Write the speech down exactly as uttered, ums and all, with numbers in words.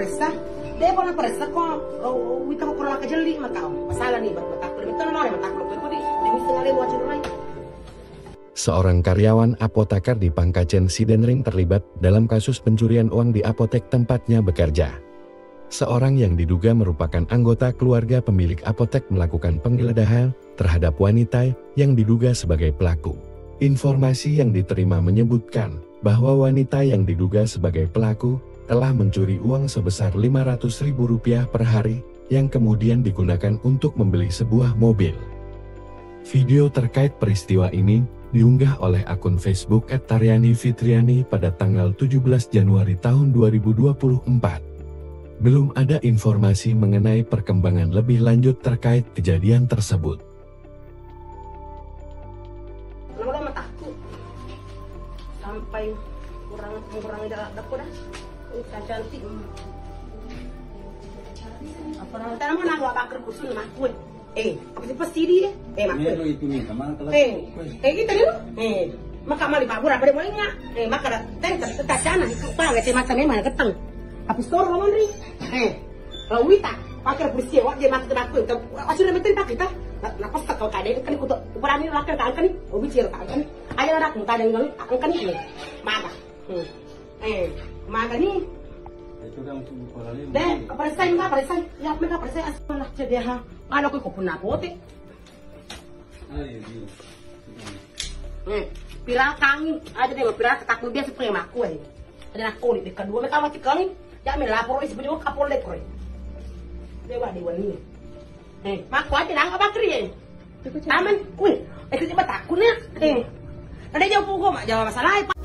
presta, dia pernah presta kok, wita kok kurang kejeli makau, masalah nih buat betak belum itu nol, betak belum itu nih, demi sekali buat cerai. Seorang karyawan apotekar di Pangkajene Sidenreng terlibat dalam kasus pencurian uang di apotek tempatnya bekerja. Seorang yang diduga merupakan anggota keluarga pemilik apotek melakukan penggeledahan terhadap wanita yang diduga sebagai pelaku. Informasi yang diterima menyebutkan bahwa wanita yang diduga sebagai pelaku telah mencuri uang sebesar lima ratus ribu rupiah per hari yang kemudian digunakan untuk membeli sebuah mobil. Video terkait peristiwa ini diunggah oleh akun Facebook et Taryani Fitriani pada tanggal tujuh belas Januari tahun dua ribu dua puluh empat. Belum ada informasi mengenai perkembangan lebih lanjut terkait kejadian tersebut. Lama-lama takut sampai kurang kurang jarak dapur dah. Udah cantik. Apa orang tanam mana gua bakar kusun makut. Eh, apa sih pasti dia? Eh makut. Eh, eh kita dulu. Eh, maka mali bagura pada bolehnya. Eh, maka teh tersetacana kepala teh mata memang keteng. Habis itu orang ngomong nih, eh, lalu kita pakai bersih, wak dia masuk ke aku, aku udah minta kita, napas tak kau kadang kan kutuk, ukuran ini lakukan kan nih, ubi ciri kan kan, ada anak muka dan ngelut, kan nih, maka, eh, maka nih, deh, persen nggak persen, ya mereka persen asal lah jadi ha, anak aku pun napote, eh, pilah kangin, ada deh, pilah takut dia seperti aku eh, ada aku nih, kedua mereka masih kangin. Jangan melapor itu berdua kapolek kau. Dewa dewa ni. Eh, mak kuat tidak anggap bakri. Taman, kui. Eh, kita takutnya. Eh, ada jauh pukul mak jawab masalah.